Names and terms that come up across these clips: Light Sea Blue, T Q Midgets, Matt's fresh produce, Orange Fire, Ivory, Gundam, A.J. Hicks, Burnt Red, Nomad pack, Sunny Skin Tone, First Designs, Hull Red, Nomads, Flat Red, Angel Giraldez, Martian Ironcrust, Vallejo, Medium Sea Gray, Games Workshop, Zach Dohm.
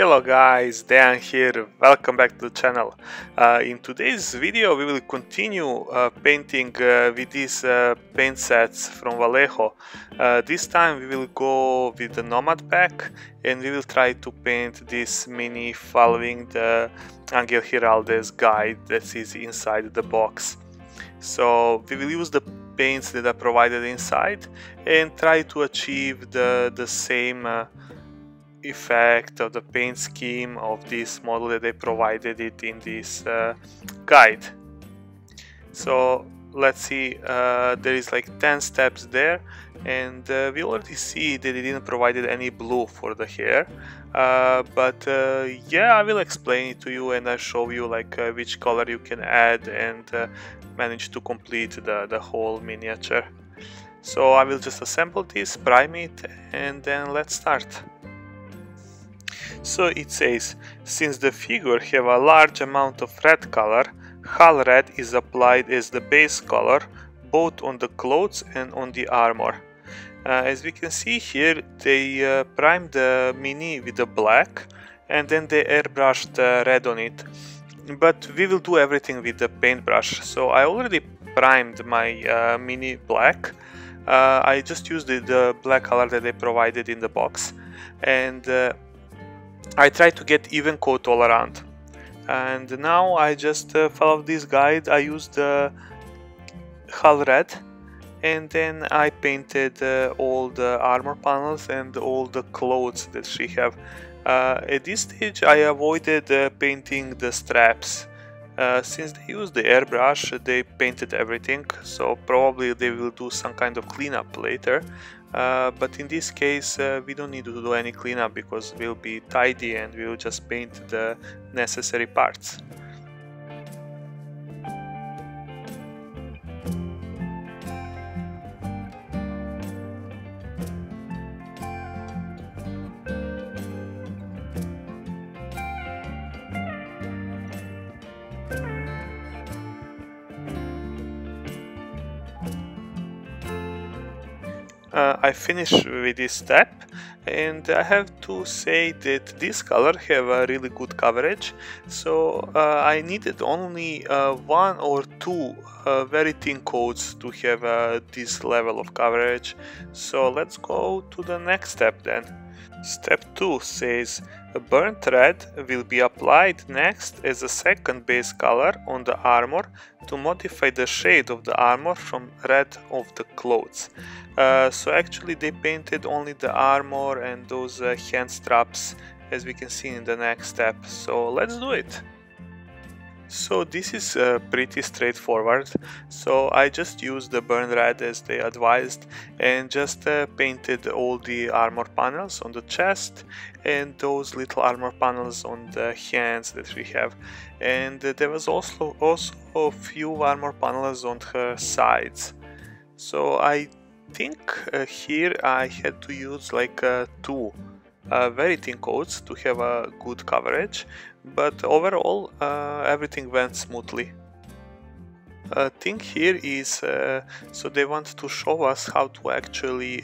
Hello guys, Dan here, welcome back to the channel. In today's video we will continue painting with these paint sets from Vallejo. This time we will go with the Nomad pack and we will try to paint this mini following the Angel Giraldez guide that is inside the box. So we will use the paints that are provided inside and try to achieve the same effect of the paint scheme of this model that they provided it in this guide. So let's see, there is like 10 steps there, and we already see that they didn't provide any blue for the hair, but yeah, I will explain it to you and I'll show you like which color you can add and manage to complete the whole miniature. So I will just assemble this, prime it, and then let's start. So it says, since the figure have a large amount of red color, Hull Red is applied as the base color, both on the clothes and on the armor. As we can see here, they primed the mini with the black and then they airbrushed the red on it. But we will do everything with the paintbrush. So I already primed my mini black. I just used the black color that they provided in the box, and I try to get even coat all around. And now I just follow this guide. I used the Hull Red and then I painted all the armor panels and all the clothes that she have. At this stage I avoided painting the straps. Since they used the airbrush, they painted everything, so probably they will do some kind of cleanup later. But in this case we don't need to do any cleanup because we'll be tidy and we'll just paint the necessary parts. I finished with this step, and I have to say that this color have a really good coverage, so I needed only one or two very thin coats to have this level of coverage. So let's go to the next step then. Step 2 says, Burnt Red will be applied next as a second base color on the armor to modify the shade of the armor from red of the clothes. So actually they painted only the armor and those hand straps, as we can see in the next step. So let's do it. So this is pretty straightforward. So I just used the Burnt Red as they advised and just painted all the armor panels on the chest and those little armor panels on the hands that we have. And there was also a few armor panels on her sides. So I think here I had to use like two very thin coats to have a good coverage, but overall everything went smoothly. Thing here is, so they want to show us how to actually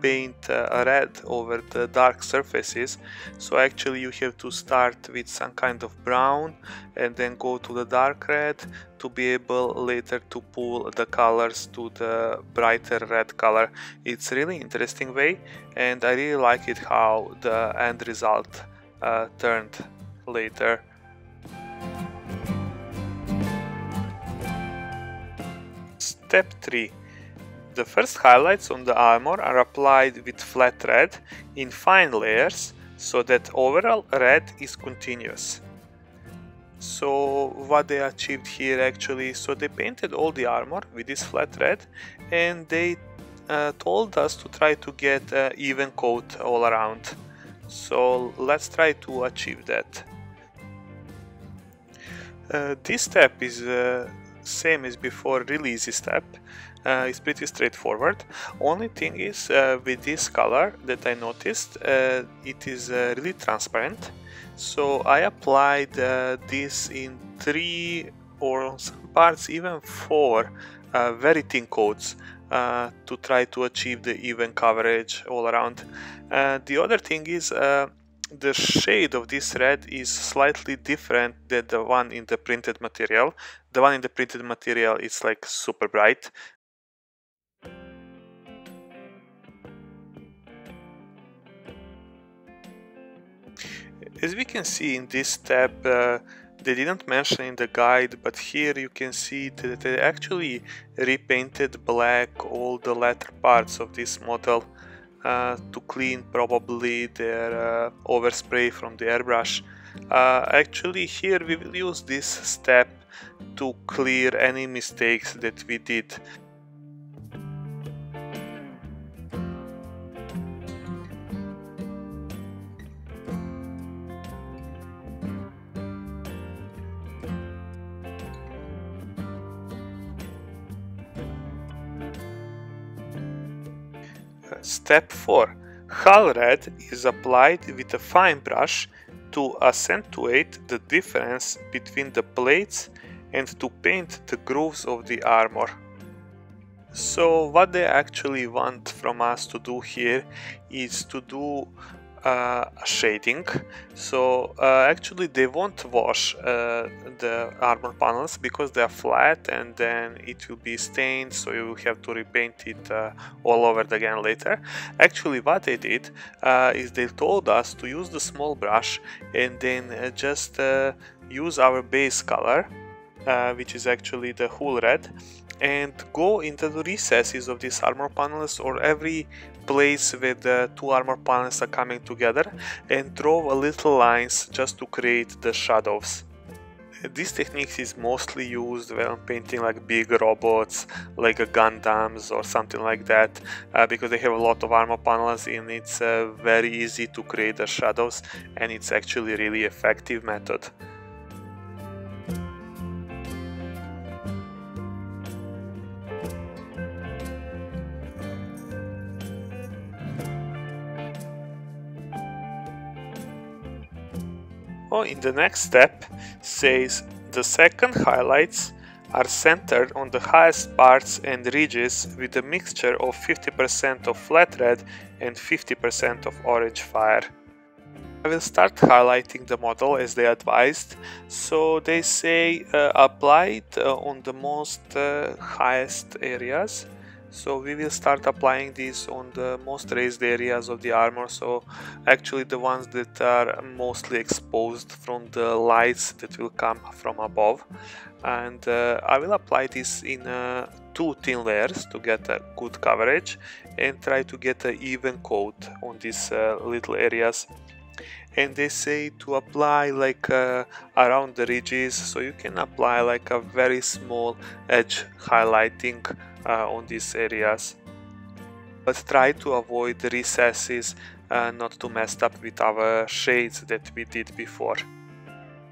paint red over the dark surfaces. So actually you have to start with some kind of brown and then go to the dark red to be able later to pull the colors to the brighter red color. It's really interesting way, and I really like it how the end result turned later. Step 3. The first highlights on the armor are applied with flat red in fine layers so that overall red is continuous. So what they achieved here actually, so they painted all the armor with this flat red and they told us to try to get an even coat all around. So let's try to achieve that. This step is same as before, really easy step. It's pretty straightforward. Only thing is with this color that I noticed, it is really transparent. So I applied this in 3 or some parts even 4 very thin coats to try to achieve the even coverage all around. The other thing is The shade of this red is slightly different than the one in the printed material. The one in the printed material is like super bright. As we can see in this tab, they didn't mention in the guide, but here you can see that they actually repainted black all the latter parts of this model to clean probably their overspray from the airbrush. Actually here we will use this step to clear any mistakes that we did. Step 4. Hull Red is applied with a fine brush to accentuate the difference between the plates and to paint the grooves of the armor. So what they actually want from us to do here is to do shading. So actually they won't wash the armor panels because they are flat and then it will be stained, so you will have to repaint it all over again later. Actually what they did is they told us to use the small brush and then just use our base color, which is actually the Hull Red, and go into the recesses of these armor panels or every place where the two armor panels are coming together and draw a little lines just to create the shadows. This technique is mostly used when painting like big robots, like Gundams or something like that, because they have a lot of armor panels and it's very easy to create the shadows, and it's actually a really effective method. In the next step says the second highlights are centered on the highest parts and ridges with a mixture of 50% of Flat Red and 50% of Orange Fire. I will start highlighting the model as they advised, so they say apply it on the most highest areas. So we will start applying this on the most raised areas of the armor, so actually the ones that are mostly exposed from the lights that will come from above. And I will apply this in two thin layers to get a good coverage and try to get an even coat on these little areas. And they say to apply like around the ridges, so you can apply like a very small edge highlighting on these areas, but try to avoid the recesses, not to mess up with our shades that we did before.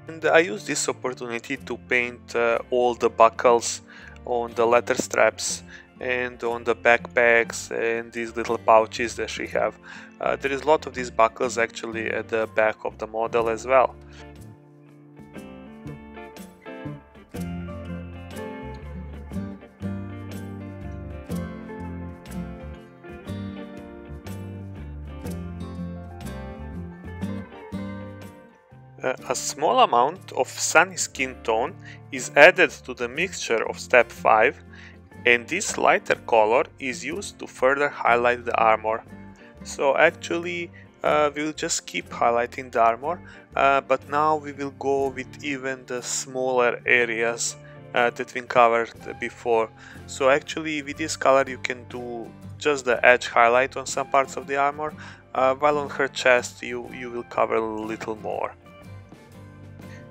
And I use this opportunity to paint all the buckles on the leather straps and on the backpacks and these little pouches that she have. There is a lot of these buckles actually at the back of the model as well. A small amount of Sunny Skin Tone is added to the mixture of step 5, and this lighter color is used to further highlight the armor. So actually we'll just keep highlighting the armor, but now we will go with even the smaller areas that we covered before. So actually with this color you can do just the edge highlight on some parts of the armor, while on her chest you will cover a little more.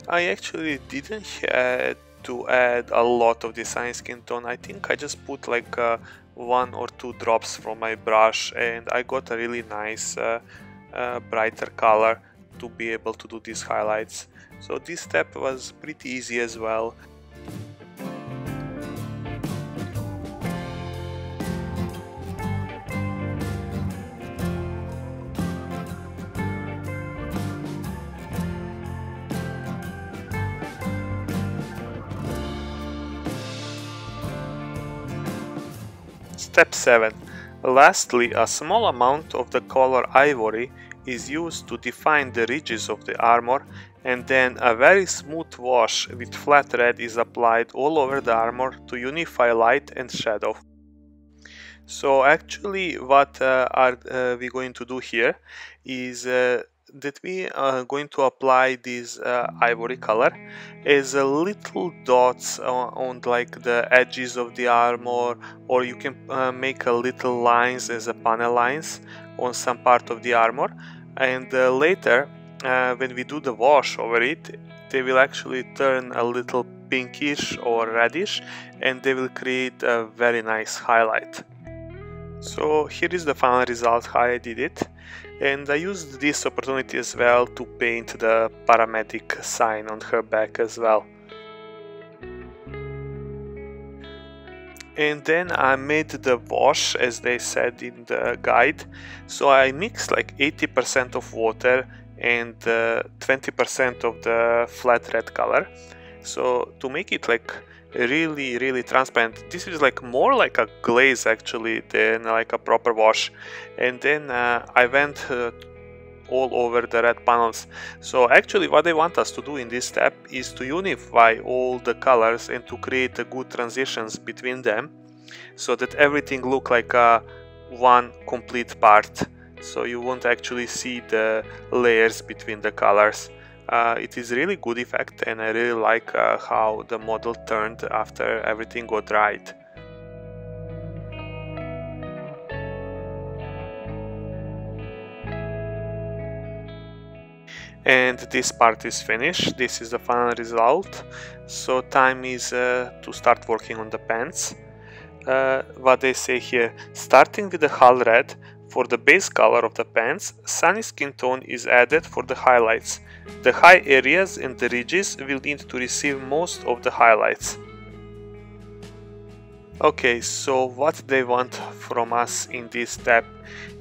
I actually didn't have to add a lot of the Sunny Skin Tone. I think I just put like one or two drops from my brush and I got a really nice brighter color to be able to do these highlights. So this step was pretty easy as well. Step 7. Lastly, a small amount of the color Ivory is used to define the ridges of the armor, and then a very smooth wash with flat red is applied all over the armor to unify light and shadow. So actually what we going to do here is that we are going to apply this ivory color as little dots on like the edges of the armor, or you can make a little lines as a panel lines on some part of the armor, and later when we do the wash over it, they will actually turn a little pinkish or reddish, and they will create a very nice highlight. So here is the final result how I did it, and I used this opportunity as well to paint the paramedic sign on her back as well. And then I made the wash as they said in the guide, so I mixed like 80% of water and 20% of the flat red color, so to make it like really transparent. This is like more like a glaze actually than like a proper wash. And then I went all over the red panels. So actually what they want us to do in this step is to unify all the colors and to create a good transitions between them, so that everything look like a one complete part, so you won't actually see the layers between the colors. It is really good effect, and I really like how the model turned after everything got right. And this part is finished. This is the final result. So time is to start working on the pants. What they say here, starting with the Hull Red for the base color of the pants, Sunny Skin Tone is added for the highlights. The high areas and the ridges will need to receive most of the highlights. Okay, so what they want from us in this step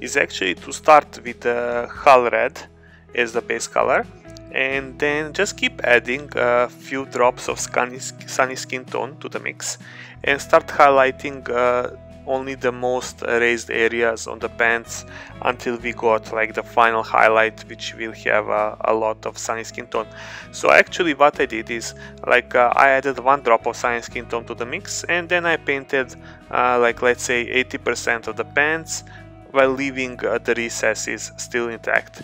is actually to start with the Hull Red as the base color, and then just keep adding a few drops of Sunny Skin Tone to the mix and start highlighting only the most raised areas on the pants until we got like the final highlight, which will have a lot of Sunny Skin Tone. So actually what I did is like I added one drop of Sunny Skin Tone to the mix, and then I painted like let's say 80% of the pants while leaving the recesses still intact.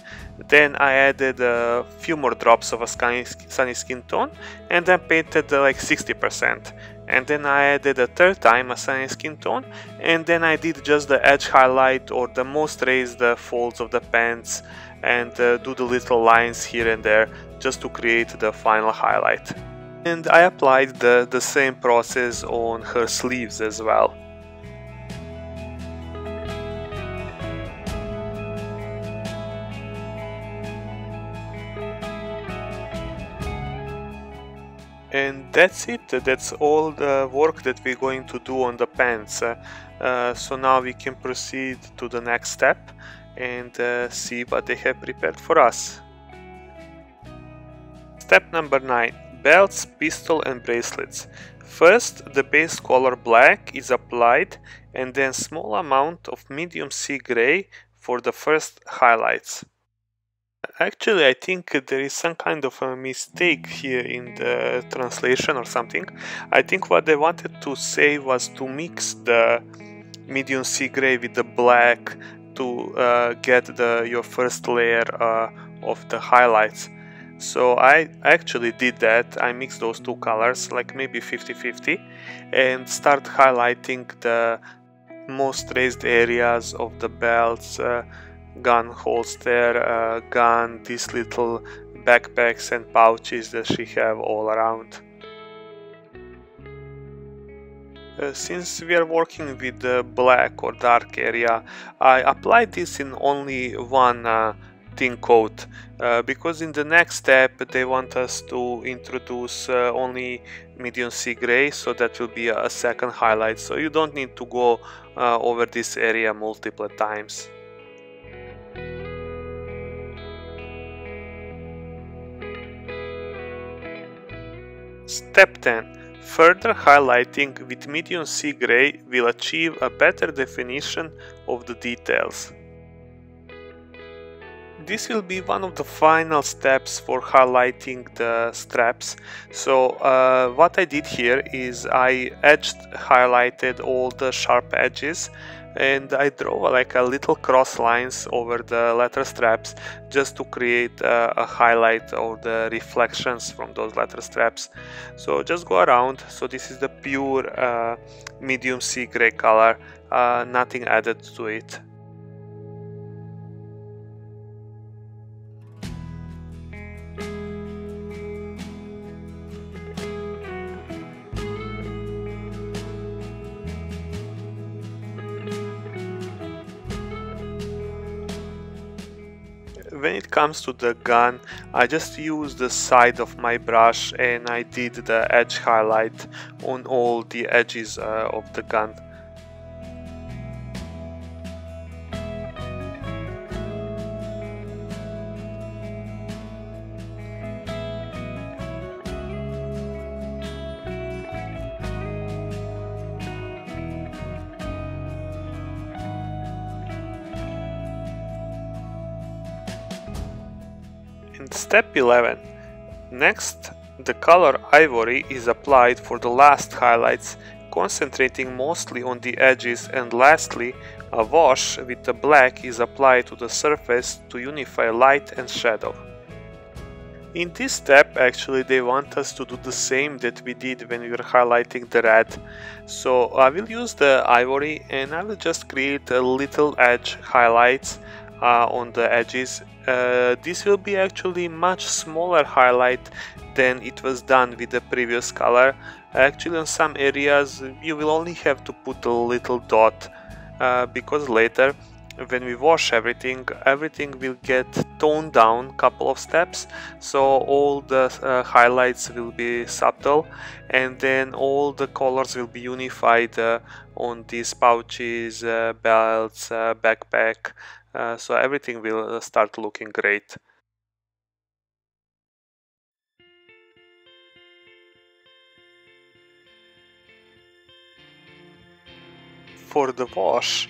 Then I added a few more drops of a Sunny Skin Tone and then painted like 60%. And then I added a third time a Sunny Skin Tone, and then I did just the edge highlight or the most raised folds of the pants, and do the little lines here and there just to create the final highlight. And I applied the same process on her sleeves as well. And that's it, that's all the work that we're going to do on the pants. So now we can proceed to the next step and see what they have prepared for us. Step number 9. Belts, pistol and bracelets. First, the base color black is applied, and then small amount of medium sea gray for the first highlights. Actually, I think there is some kind of a mistake here in the translation or something. I think what they wanted to say was to mix the medium sea gray with the black to get your first layer of the highlights. So I actually did that. I mixed those two colors, like maybe 50-50, and start highlighting the most raised areas of the belts, gun holster, gun, these little backpacks and pouches that she have all around. Since we are working with the black or dark area, I applied this in only one thin coat, because in the next step they want us to introduce only medium sea gray, so that will be a second highlight, so you don't need to go over this area multiple times. Step 10. Further highlighting with medium sea gray will achieve a better definition of the details. this will be one of the final steps for highlighting the straps. So what I did here is I highlighted all the sharp edges, and I draw like a little cross lines over the letter straps just to create a highlight of the reflections from those letter straps. So just go around. So this is the pure medium sea gray color, nothing added to it. When it comes to the gun, I just used the side of my brush and I did the edge highlight on all the edges of the gun. Step 11. Next, the color ivory is applied for the last highlights, concentrating mostly on the edges, and lastly, a wash with the black is applied to the surface to unify light and shadow. In this step, actually, they want us to do the same that we did when we were highlighting the red. So I will use the ivory and I will just create a little edge highlights on the edges. This will be actually much smaller highlight than it was done with the previous color. Actually, on some areas you will only have to put a little dot, because later when we wash everything will get toned down a couple of steps, so all the highlights will be subtle, and then all the colors will be unified on these pouches, belts, backpack. So everything will start looking great. For the wash,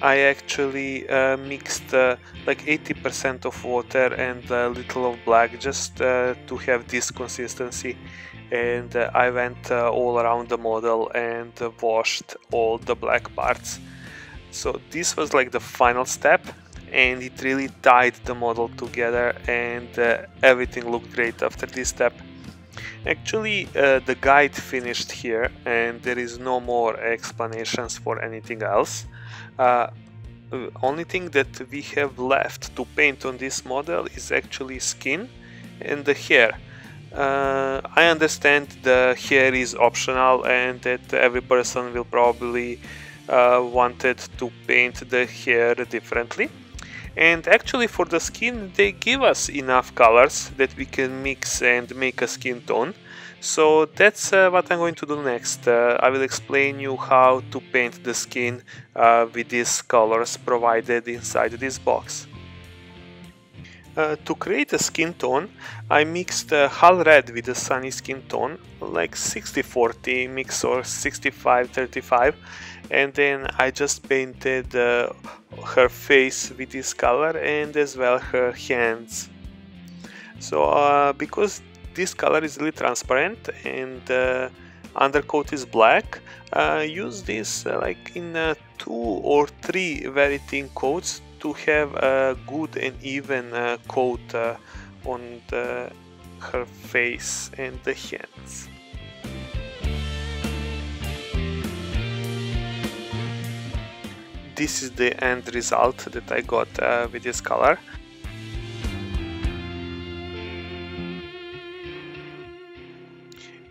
I actually mixed like 80% of water and a little of black, just to have this consistency, and I went all around the model and washed all the black parts. So this was like the final step, and it really tied the model together, and everything looked great after this step. Actually, the guide finished here and there is no more explanations for anything else. Only thing that we have left to paint on this model is actually skin and the hair. I understand the hair is optional and that every person will probably wanted to paint the hair differently, and actually for the skin they give us enough colors that we can mix and make a skin tone. So that's what I'm going to do next. I will explain you how to paint the skin with these colors provided inside this box. To create a skin tone, I mixed Hull Red with a Sunny Skin Tone, like 60-40 mix or 65-35, and then I just painted her face with this color and as well her hands. So because this color is really transparent and undercoat is black, use this like in 2 or 3 very thin coats to have a good and even coat on her face and the hands. This is the end result that I got with this color.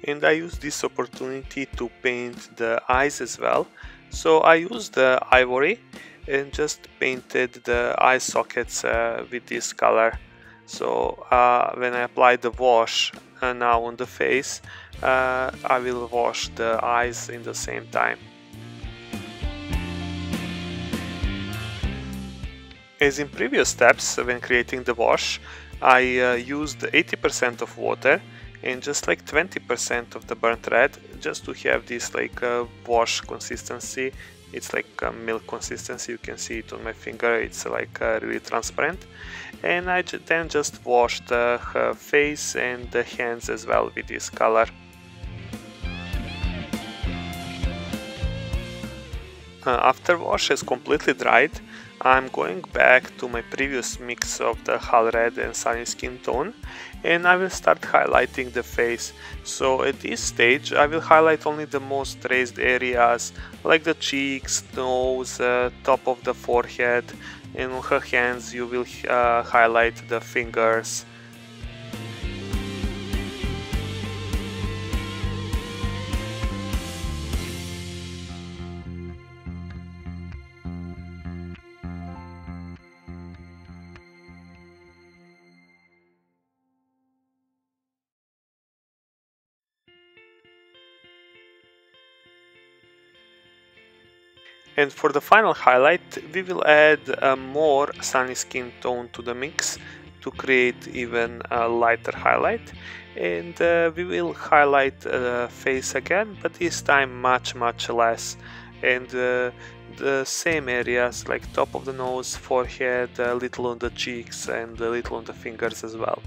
And I used this opportunity to paint the eyes as well. So I used the ivory and just painted the eye sockets with this color. So when I apply the wash now on the face, I will wash the eyes in the same time. As in previous steps when creating the wash, I used 80% of water and just like 20% of the burnt red, just to have this like wash consistency It's like a milk consistency, you can see it on my finger, it's like really transparent. And I then just washed her face and the hands as well with this color. After wash is completely dried, I'm going back to my previous mix of the Hull Red and Sunny Skin Tone, and I will start highlighting the face. So at this stage I will highlight only the most raised areas, like the cheeks, nose, top of the forehead, and on her hands you will highlight the fingers. And for the final highlight, we will add more Sunny Skin Tone to the mix to create even a lighter highlight. And we will highlight the face again, but this time much less. And the same areas like top of the nose, forehead, a little on the cheeks and a little on the fingers as well.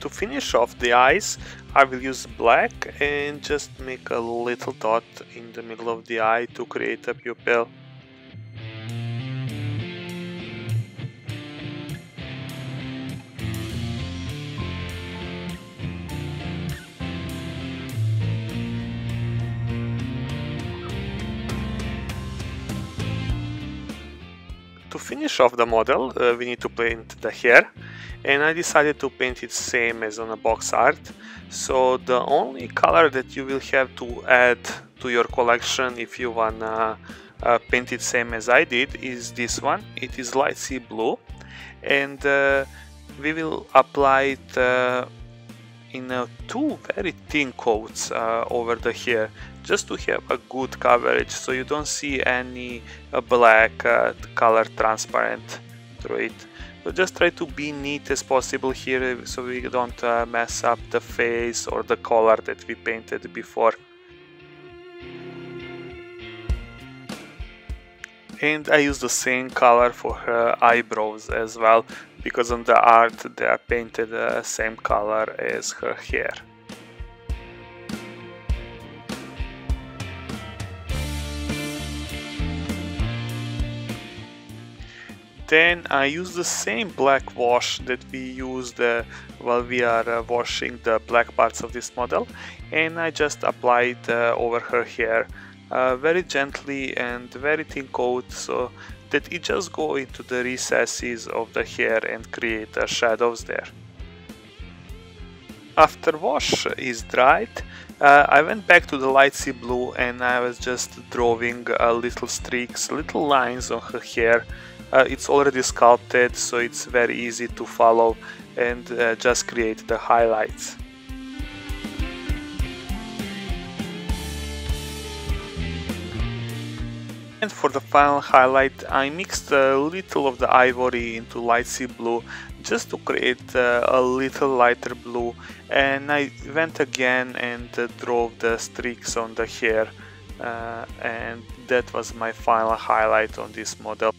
To finish off the eyes, I will use black and just make a little dot in the middle of the eye to create a pupil. To finish off the model, we need to paint the hair, and I decided to paint it same as on a box art. So the only color that you will have to add to your collection if you wanna paint it same as I did is this one. It is Light Sea Blue, and we will apply it in two very thin coats over the hair, just to have a good coverage so you don't see any black color transparent through it. So just try to be neat as possible here so we don't mess up the face or the color that we painted before. And I use the same color for her eyebrows as well, because on the art they are painted the same color as her hair. Then I use the same black wash that we used while we are washing the black parts of this model, and I just apply it over her hair very gently and very thin coat so that it just goes into the recesses of the hair and create shadows there. After wash is dried, I went back to the Light Sea Blue and I was just drawing little streaks, little lines on her hair. It's already sculpted, so it's very easy to follow and just create the highlights. And for the final highlight, I mixed a little of the ivory into Light Sea Blue just to create a little lighter blue, and I went again and drove the streaks on the hair, and that was my final highlight on this model.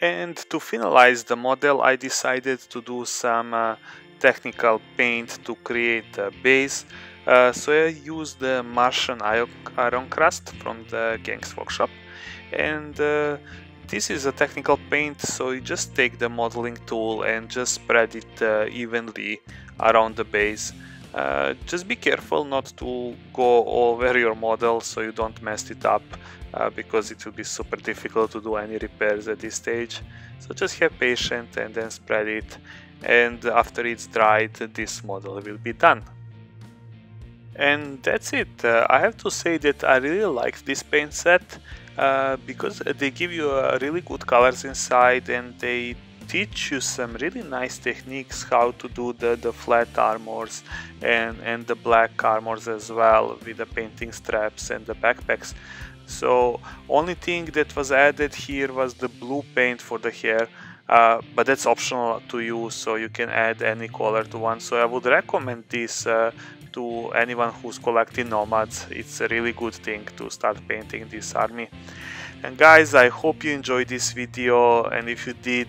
And to finalize the model, I decided to do some technical paint to create a base. So I used the Martian Ironcrust from the Games Workshop. And this is a technical paint, so you just take the modeling tool and just spread it evenly around the base. Just be careful not to go over your model so you don't mess it up, because it will be super difficult to do any repairs at this stage. So just have patience and then spread it, and after it's dried this model will be done. And that's it. I have to say that I really like this paint set, because they give you really good colors inside, and they teach you some really nice techniques how to do the flat armors and the black armors as well, with the painting straps and the backpacks. So only thing that was added here was the blue paint for the hair, but that's optional to you, so you can add any color to one. So I would recommend this to anyone who's collecting Nomads. It's a really good thing to start painting this army. And guys, I hope you enjoyed this video, and if you did,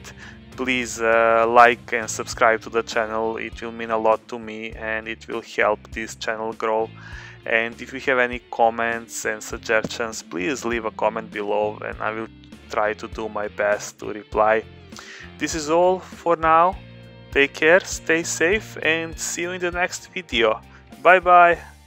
please like and subscribe to the channel. It will mean a lot to me and it will help this channel grow. And if you have any comments and suggestions, please leave a comment below and I will try to do my best to reply. This is all for now. Take care, stay safe, and see you in the next video. Bye bye!